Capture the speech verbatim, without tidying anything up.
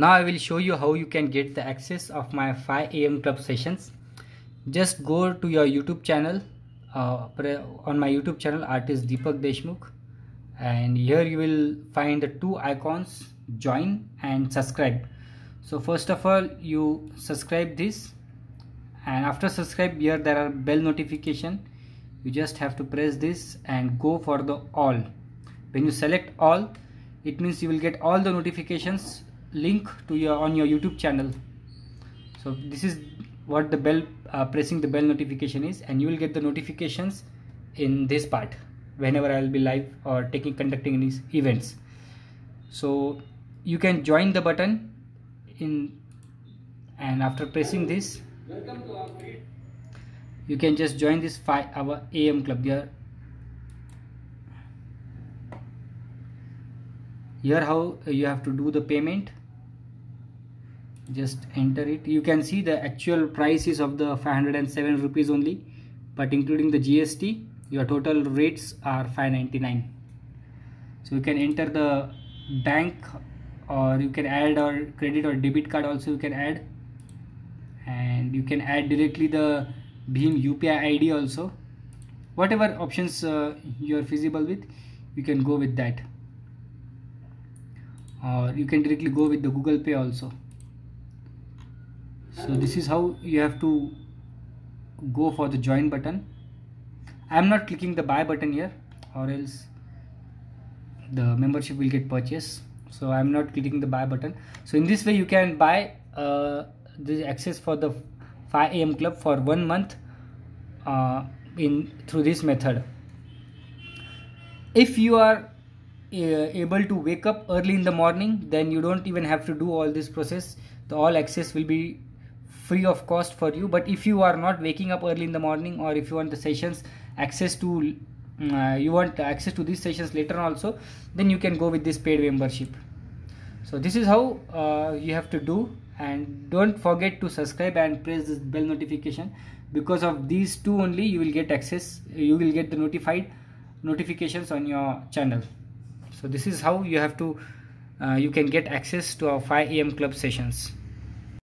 Now I will show you how you can get the access of my five A M club sessions. Just go to your YouTube channel. Uh, on my YouTube channel, artist Deepak Deshmukh, and here you will find the two icons, join and subscribe. So first of all, you subscribe this, and after subscribe, here there are bell notification. You just have to press this and go for the all. When you select all, it means you will get all the notifications link to your on your YouTube channel. So this is what the bell uh, pressing the bell notification is, and you will get the notifications in this part whenever I will be live or taking conducting these events. So you can join the button in, and after pressing this, you can just join this five hour A M club. Here here how you have to do the payment. Just enter it. You can see the actual price is of the five hundred seven rupees only, but including the G S T your total rates are five ninety-nine. So you can enter the bank, or you can add or credit or debit card also you can add, and you can add directly the Bheem U P I I D also. Whatever options uh, you are feasible with, you can go with that, or you can directly go with the Google Pay also. So this is how you have to go for the join button. I am not clicking the buy button here, or else the membership will get purchased. So I am not clicking the buy button. So in this way you can buy uh, the access for the five A M club for one month uh, in through this method. If you are able to wake up early in the morning, then you don't even have to do all this process. The all access will be free of cost for you. But if you are not waking up early in the morning, or if you want the sessions access to uh, you want access to these sessions later on also, then you can go with this paid membership. So this is how uh, you have to do, and don't forget to subscribe and press this bell notification. Because of these two only you will get access, you will get the notified notifications on your channel. So this is how you have to uh, you can get access to our five A M club sessions.